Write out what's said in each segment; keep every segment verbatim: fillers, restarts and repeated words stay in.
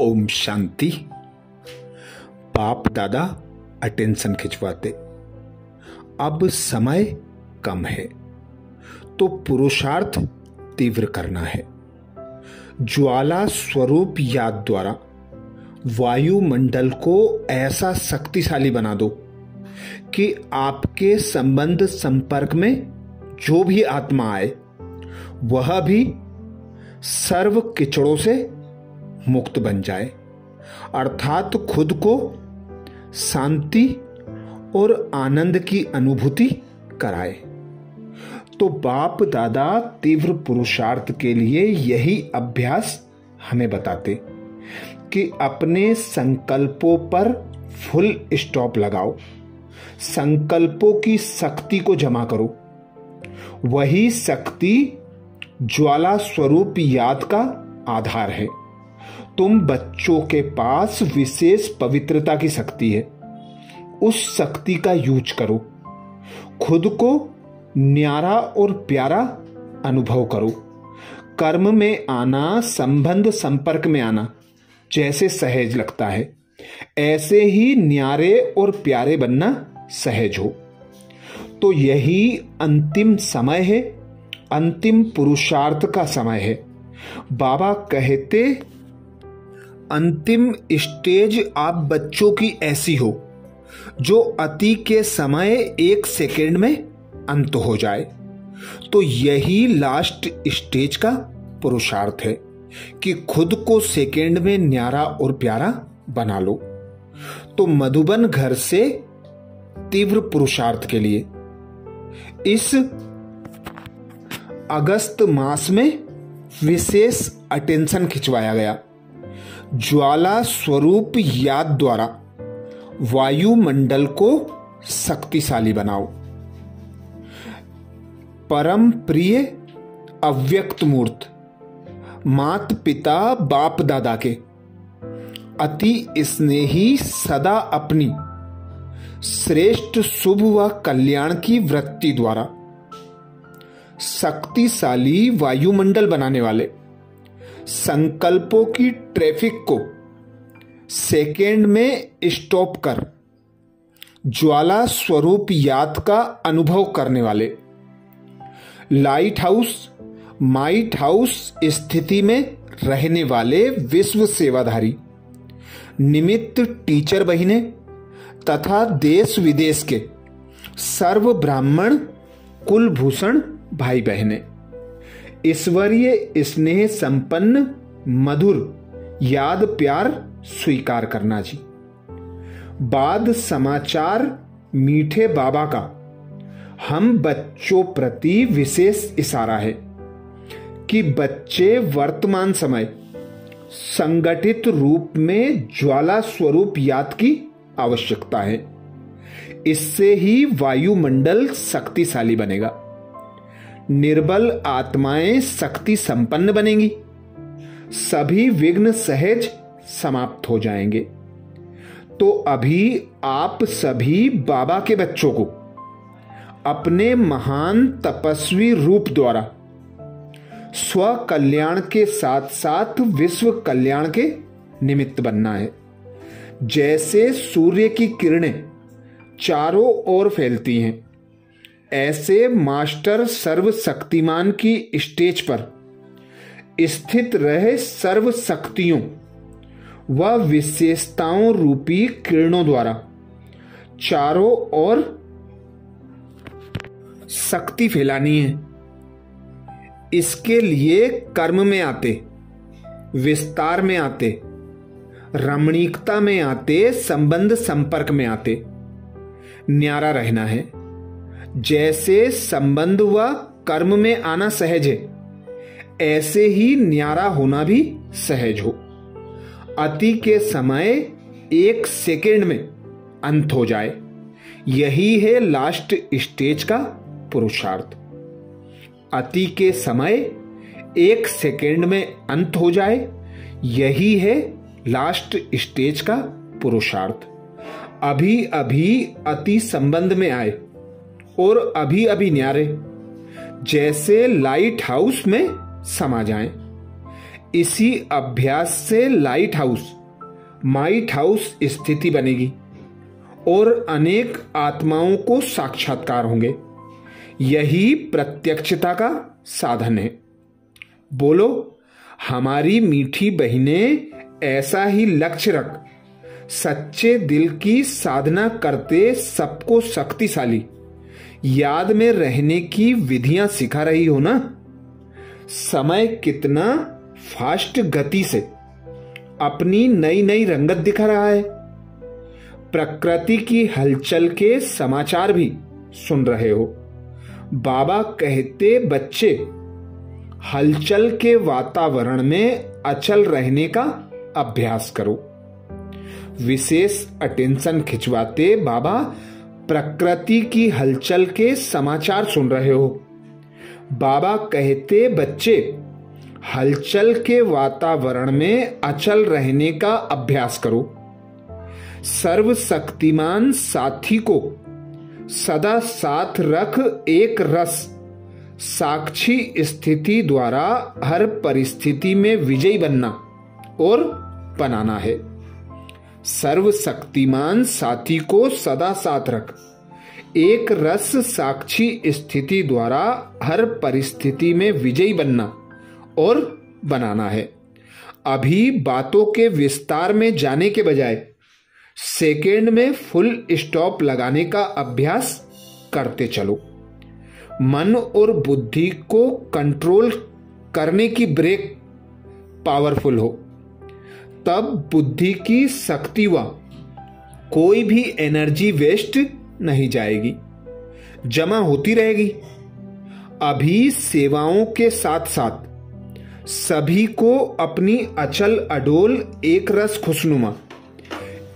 ओम शांति। बाप दादा अटेंशन खिंचवाते, अब समय कम है तो पुरुषार्थ तीव्र करना है। ज्वाला स्वरूप याद द्वारा वायुमंडल को ऐसा शक्तिशाली बना दो कि आपके संबंध संपर्क में जो भी आत्मा आए वह भी सर्व किचड़ों से मुक्त बन जाए, अर्थात खुद को शांति और आनंद की अनुभूति कराए। तो बाप दादा तीव्र पुरुषार्थ के लिए यही अभ्यास हमें बताते कि अपने संकल्पों पर फुल स्टॉप लगाओ, संकल्पों की शक्ति को जमा करो। वही शक्ति ज्वाला स्वरूप याद का आधार है। तुम बच्चों के पास विशेष पवित्रता की शक्ति है, उस शक्ति का यूज करो। खुद को न्यारा और प्यारा अनुभव करो। कर्म में आना, संबंध संपर्क में आना जैसे सहज लगता है, ऐसे ही न्यारे और प्यारे बनना सहज हो। तो यही अंतिम समय है, अंतिम पुरुषार्थ का समय है। बाबा कहते अंतिम स्टेज आप बच्चों की ऐसी हो जो अति के समय एक सेकेंड में अंत हो जाए। तो यही लास्ट स्टेज का पुरुषार्थ है कि खुद को सेकेंड में न्यारा और प्यारा बना लो। तो मधुबन घर से तीव्र पुरुषार्थ के लिए इस अगस्त मास में विशेष अटेंशन खिंचवाया गया। ज्वाला स्वरूप याद द्वारा वायुमंडल को शक्तिशाली बनाओ। परम प्रिय अव्यक्त मूर्त मात पिता बाप दादा के अति स्नेही सदा अपनी श्रेष्ठ शुभ व कल्याण की वृत्ति द्वारा शक्तिशाली वायुमंडल बनाने वाले, संकल्पों की ट्रैफिक को सेकेंड में स्टॉप कर ज्वाला स्वरूप याद का अनुभव करने वाले, लाइट हाउस माइट हाउस स्थिति में रहने वाले विश्व सेवाधारी निमित्त टीचर बहिने तथा देश विदेश के सर्व ब्राह्मण कुलभूषण भाई बहने, ईश्वरीय स्नेह संपन्न मधुर याद प्यार स्वीकार करना जी। बाद समाचार मीठे बाबा का हम बच्चों प्रति विशेष इशारा है कि बच्चे वर्तमान समय संगठित रूप में ज्वाला स्वरूप याद की आवश्यकता है। इससे ही वायुमंडल शक्तिशाली बनेगा, निर्बल आत्माएं शक्ति संपन्न बनेंगी, सभी विघ्न सहज समाप्त हो जाएंगे। तो अभी आप सभी बाबा के बच्चों को अपने महान तपस्वी रूप द्वारा स्व कल्याण के साथ साथ विश्व कल्याण के निमित्त बनना है। जैसे सूर्य की किरणें चारों ओर फैलती हैं, ऐसे मास्टर सर्वशक्तिमान की स्टेज पर स्थित रहे सर्व शक्तियों व विशेषताओं रूपी किरणों द्वारा चारों ओर शक्ति फैलानी है। इसके लिए कर्म में आते, विस्तार में आते, रमणीकता में आते, संबंध संपर्क में आते न्यारा रहना है। जैसे संबंध व कर्म में आना सहज है, ऐसे ही न्यारा होना भी सहज हो। अति के समय एक सेकेंड में अंत हो जाए, यही है लास्ट स्टेज का पुरुषार्थ। अति के समय एक सेकेंड में अंत हो जाए, यही है लास्ट स्टेज का पुरुषार्थ। अभी अभी अति संबंध में आए और अभी अभी न्यारे जैसे लाइट हाउस में समा जाएं, इसी अभ्यास से लाइट हाउस माइट हाउस स्थिति बनेगी और अनेक आत्माओं को साक्षात्कार होंगे। यही प्रत्यक्षता का साधन है। बोलो हमारी मीठी बहनें ऐसा ही लक्ष्य रख सच्चे दिल की साधना करते सबको शक्तिशाली याद में रहने की विधियां सिखा रही हो ना। समय कितना फास्ट गति से अपनी नई नई रंगत दिखा रहा है। प्रकृति की हलचल के समाचार भी सुन रहे हो। बाबा कहते बच्चे हलचल के वातावरण में अचल रहने का अभ्यास करो। विशेष अटेंशन खिंचवाते बाबा प्रकृति की हलचल के समाचार सुन रहे हो। बाबा कहते बच्चे हलचल के वातावरण में अचल रहने का अभ्यास करो। सर्वशक्तिमान साथी को सदा साथ रख एक रस साक्षी स्थिति द्वारा हर परिस्थिति में विजयी बनना और बनाना है। सर्वशक्तिमान साथी को सदा साथ रख एक रस साक्षी स्थिति द्वारा हर परिस्थिति में विजयी बनना और बनाना है। अभी बातों के विस्तार में जाने के बजाय सेकेंड में फुल स्टॉप लगाने का अभ्यास करते चलो। मन और बुद्धि को कंट्रोल करने की ब्रेक पावरफुल हो, तब बुद्धि की शक्ति व कोई भी एनर्जी वेस्ट नहीं जाएगी, जमा होती रहेगी। अभी सेवाओं के साथ साथ सभी को अपनी अचल अडोल एक रस खुशनुमा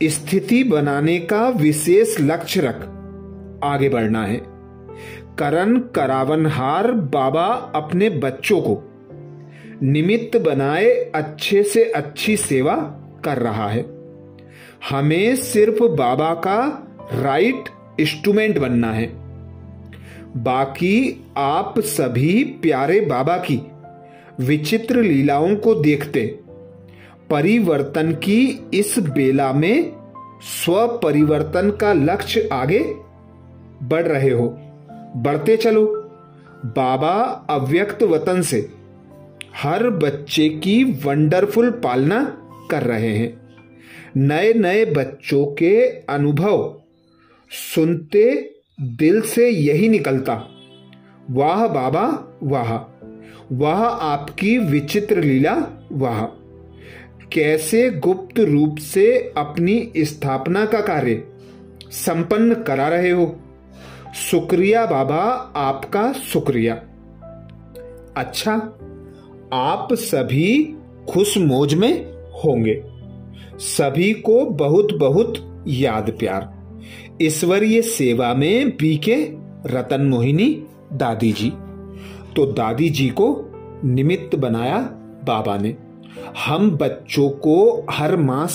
स्थिति बनाने का विशेष लक्ष्य रख आगे बढ़ना है। करण करावनहार बाबा अपने बच्चों को निमित्त बनाए अच्छे से अच्छी सेवा कर रहा है। हमें सिर्फ बाबा का राइट इंस्ट्रूमेंट बनना है। बाकी आप सभी प्यारे बाबा की विचित्र लीलाओं को देखते परिवर्तन की इस बेला में स्व परिवर्तन का लक्ष्य आगे बढ़ रहे हो। बढ़ते चलो। बाबा अव्यक्त वतन से हर बच्चे की वंडरफुल पालना कर रहे हैं। नए नए बच्चों के अनुभव सुनते दिल से यही निकलता वाह बाबा वाह वाह आपकी विचित्र लीला वाह। कैसे गुप्त रूप से अपनी स्थापना का कार्य संपन्न करा रहे हो। शुक्रिया बाबा आपका शुक्रिया। अच्छा आप सभी खुश मौज में होंगे। सभी को बहुत बहुत याद प्यार। ईश्वरीय सेवा में बीके रतन मोहिनी दादी जी। तो दादी जी को निमित्त बनाया बाबा ने। हम बच्चों को हर मास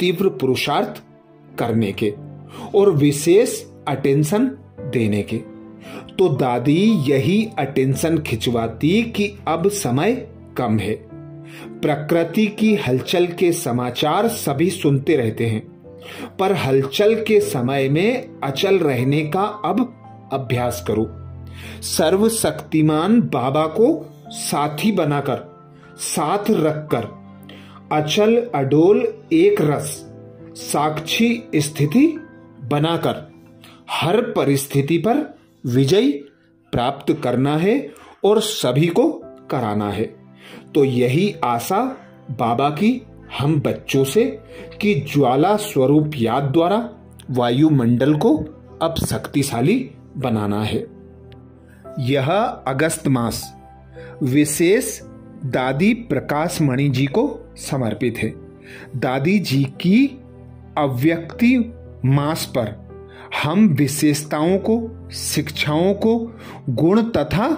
तीव्र पुरुषार्थ करने के और विशेष अटेंशन देने के। तो दादी यही अटेंशन खिंचवाती कि अब समय कम है। प्रकृति की हलचल के समाचार सभी सुनते रहते हैं, पर हलचल के समय में अचल रहने का अब अभ्यास करो। सर्वशक्तिमान बाबा को साथी बनाकर साथ रखकर अचल अडोल एक रस साक्षी स्थिति बनाकर हर परिस्थिति पर विजय प्राप्त करना है और सभी को कराना है। तो यही आशा बाबा की हम बच्चों से कि ज्वाला स्वरूप याद द्वारा वायुमंडल को अब शक्तिशाली बनाना है। यह अगस्त मास विशेष दादी प्रकाश मणि जी को समर्पित है। दादी जी की अव्यक्ति मास पर हम विशेषताओं को शिक्षाओं को गुण तथा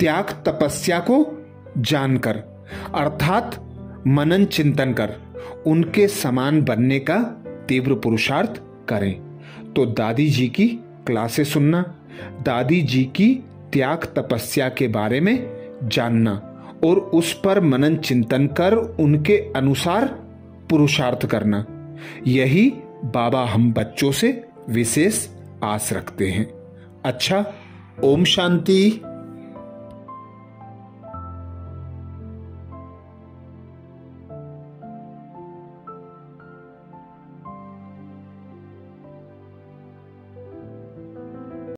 त्याग तपस्या को जानकर अर्थात मनन चिंतन कर उनके समान बनने का तीव्र पुरुषार्थ करें। तो दादी जी की क्लासें सुनना, दादी जी की त्याग तपस्या के बारे में जानना और उस पर मनन चिंतन कर उनके अनुसार पुरुषार्थ करना, यही बाबा हम बच्चों से विशेष आस रखते हैं। अच्छा, ओम शांति।